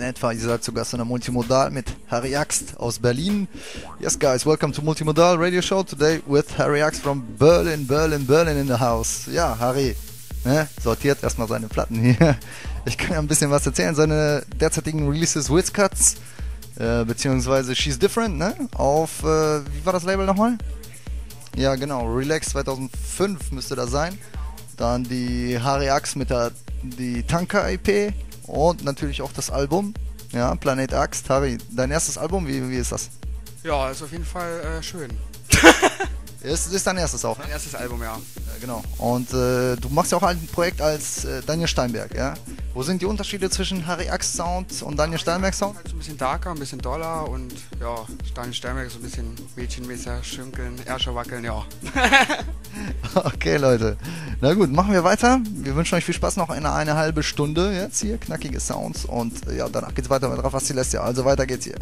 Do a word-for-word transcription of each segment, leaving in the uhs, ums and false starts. In etwa, ihr seid zu Gast in der Multimodal mit Harry Axt aus Berlin. Yes guys, welcome to Multimodal Radio Show today with Harry Axt from Berlin, Berlin, Berlin in the house. Ja, Harry, ne, sortiert erstmal seine Platten hier. Ich kann ja ein bisschen was erzählen. Seine derzeitigen Releases Wiz Cuts, äh, beziehungsweise She's Different, ne, auf, äh, wie war das Label nochmal? Ja genau, Relax zweitausendfünf müsste das sein. Dann die Harry Axt mit der die Tanker I P und natürlich auch das Album, ja, Planet Axt. Harry, dein erstes Album, wie, wie ist das? Ja, ist auf jeden Fall äh, schön. ist, ist dein erstes auch? Mein erstes Album, ja. Äh, genau. Und äh, du machst ja auch ein Projekt als äh, Daniel Steinberg, ja? Wo sind die Unterschiede zwischen Harry Axt Sound und Daniel Steinberg Sound? Halt so ein bisschen darker, ein bisschen doller und ja, Daniel Steinberg ist so ein bisschen mädchenmäßiger, schimkeln, Ärsche wackeln, ja. Okay, Leute. Na gut, machen wir weiter. Wir wünschen euch viel Spaß noch in einer halben Stunde jetzt hier. Knackige Sounds und ja, danach geht's weiter mit Rafa Silesia. Also weiter geht's hier.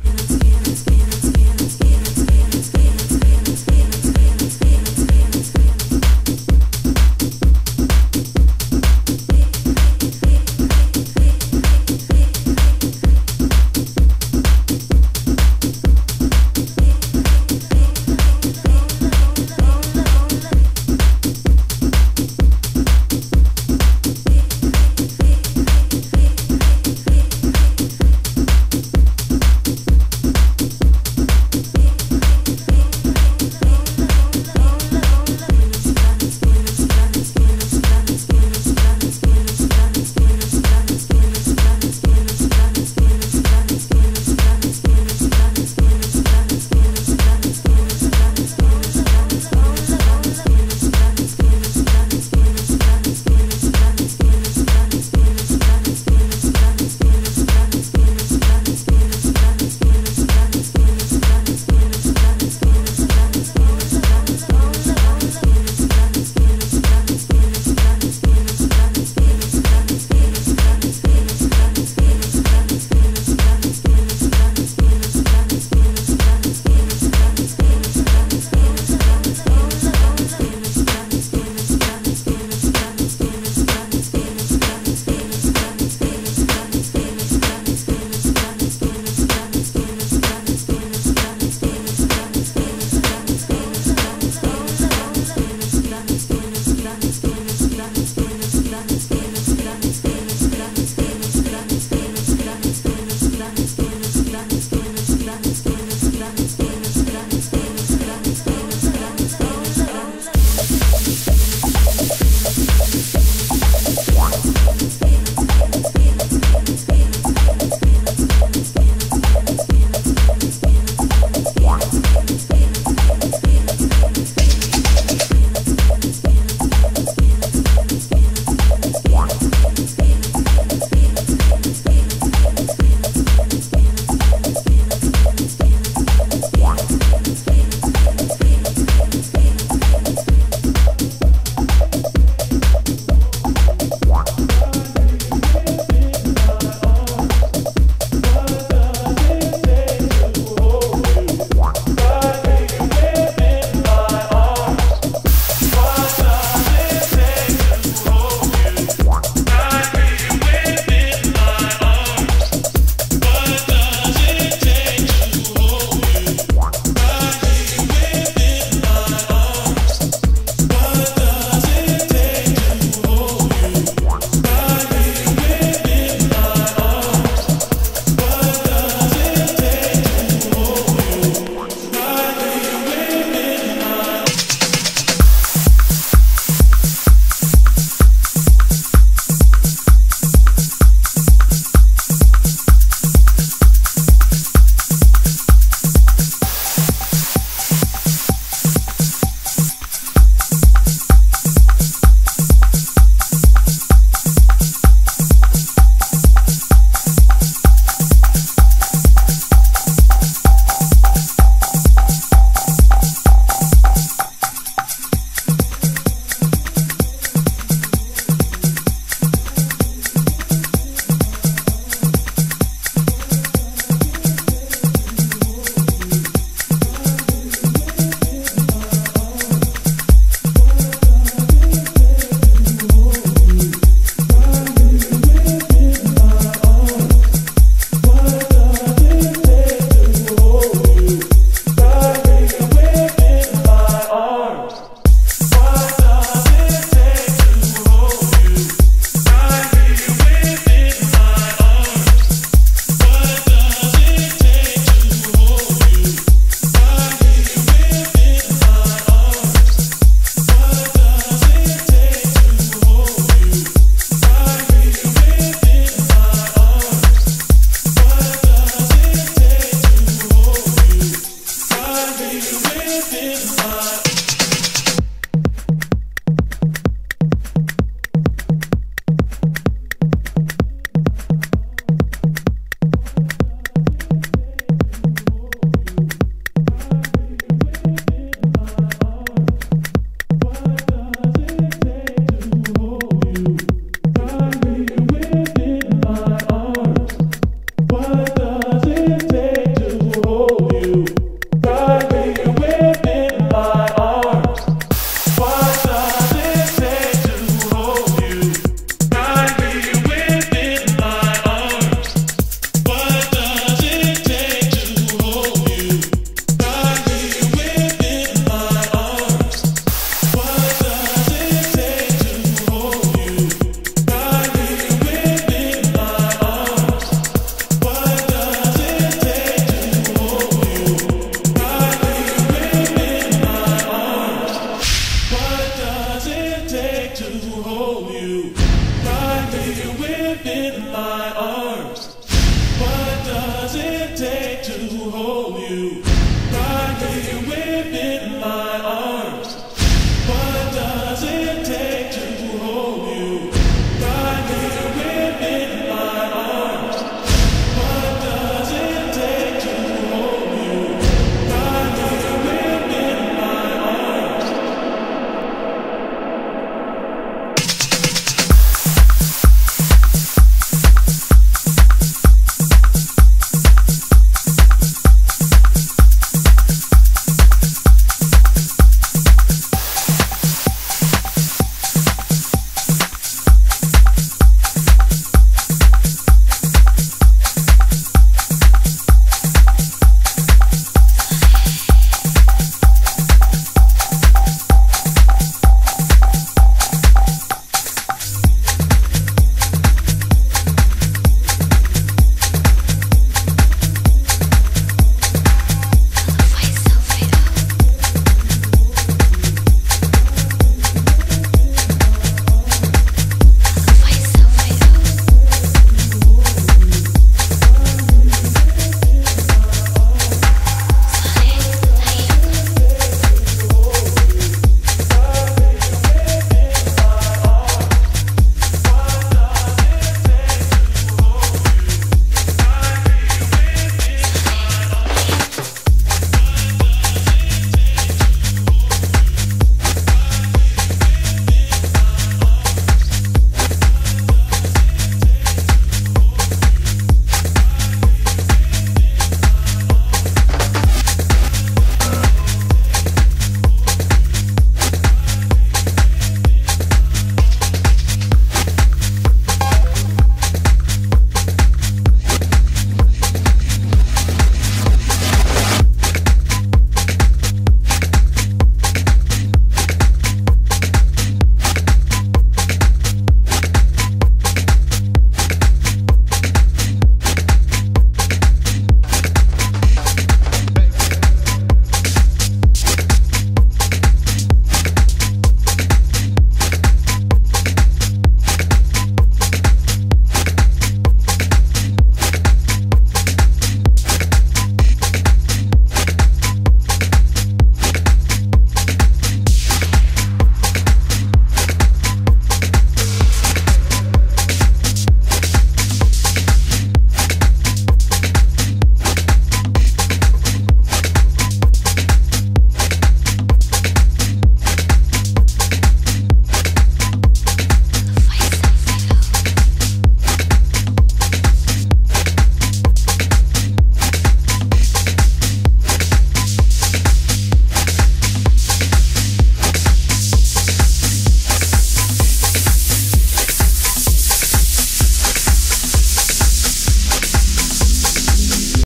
home.